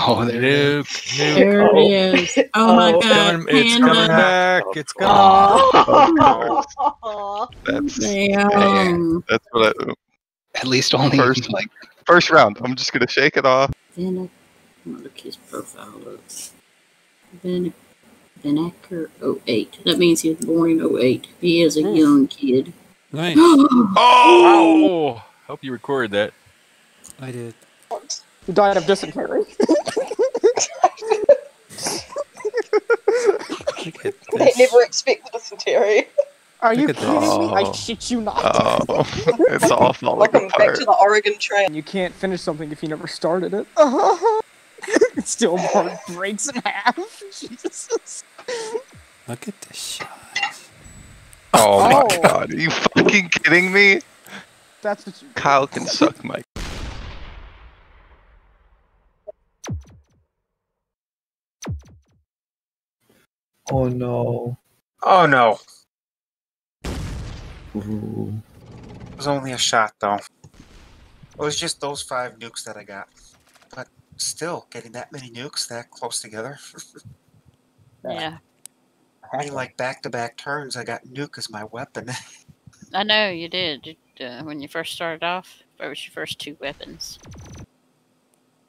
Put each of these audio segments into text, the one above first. Oh, there it is. There it is. Oh, my God. It's coming back. It's coming back. Oh. That's what I... At least only first, like, first round. I'm just going to shake it off. Then look his profile looks. Benacker 08. That means he was born in 08. He is a young kid. Nice. Oh! Hope you recorded that. I did. He died of dysentery. They never expect the dysentery. Are you kidding me? I shit you not. Oh, it's all falling apart. Welcome back to the Oregon Trail. You can't finish something if you never started it. It still breaks in half. Jesus. Look at this shot. Oh my God. Are you fucking kidding me? That's what you. Kyle can suck my. Oh no. Oh no. Ooh. It was only a shot, though. It was just those 5 nukes that I got. But still, getting that many nukes that close together. Yeah. Having like back-to-back turns, I got nuke as my weapon. I know, you did. When you first started off, what was your first 2 weapons?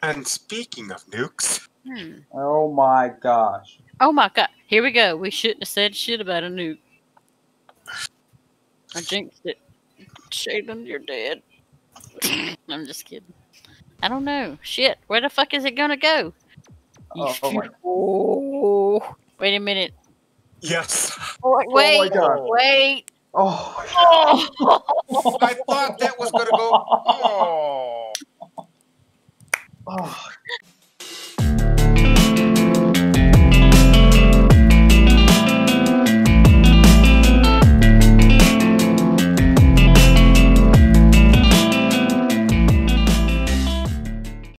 And speaking of nukes... Oh my gosh. Oh my God. Here we go. We shouldn't have said shit about a nuke. I jinxed it. Shaden, you're dead. I'm just kidding. I don't know. Shit, where the fuck is it gonna go? Oh, wait a minute. Yes. Oh, wait, wait. Oh. I thought that was gonna go. Oh.